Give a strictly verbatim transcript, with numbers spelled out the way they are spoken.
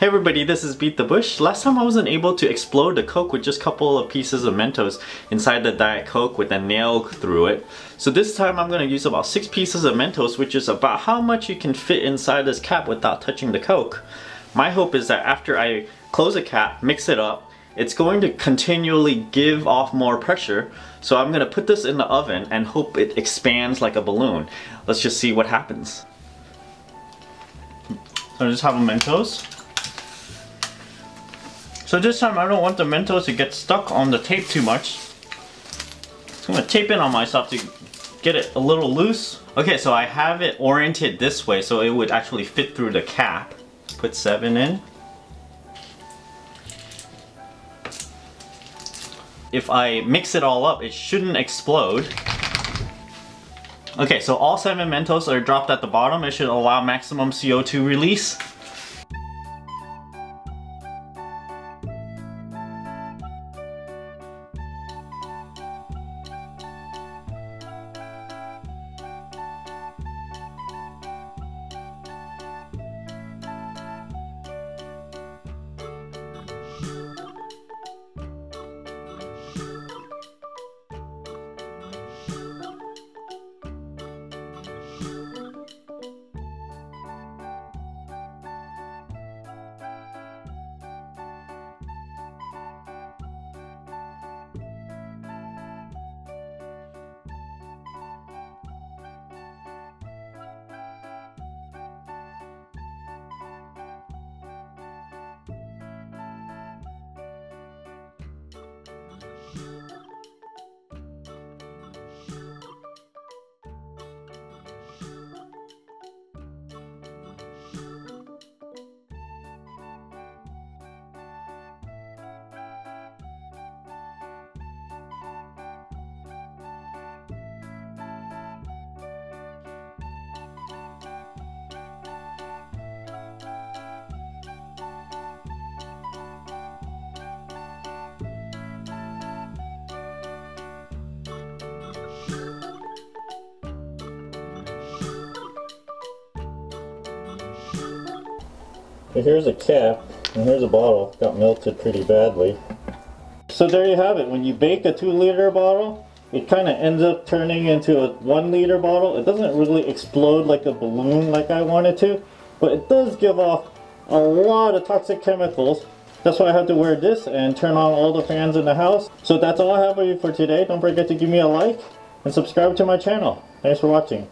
Hey everybody, this is BeatTheBush. Last time I wasn't able to explode the Coke with just a couple of pieces of Mentos inside the Diet Coke with a nail through it. So this time I'm going to use about six pieces of Mentos, which is about how much you can fit inside this cap without touching the Coke. My hope is that after I close the cap, mix it up, it's going to continually give off more pressure. So I'm going to put this in the oven and hope it expands like a balloon. Let's just see what happens. So I just have a Mentos. So this time I don't want the Mentos to get stuck on the tape too much. So I'm going to tape it on myself to get it a little loose. Okay, so I have it oriented this way so it would actually fit through the cap. Put seven in. If I mix it all up, it shouldn't explode. Okay, so all seven Mentos are dropped at the bottom. It should allow maximum C O two release. So here's a cap, and here's a bottle. Got melted pretty badly. So there you have it. When you bake a two liter bottle, it kind of ends up turning into a one liter bottle. It doesn't really explode like a balloon like I wanted to, but it does give off a lot of toxic chemicals. That's why I had to wear this and turn on all the fans in the house. So that's all I have for you for today. Don't forget to give me a like and subscribe to my channel. Thanks for watching.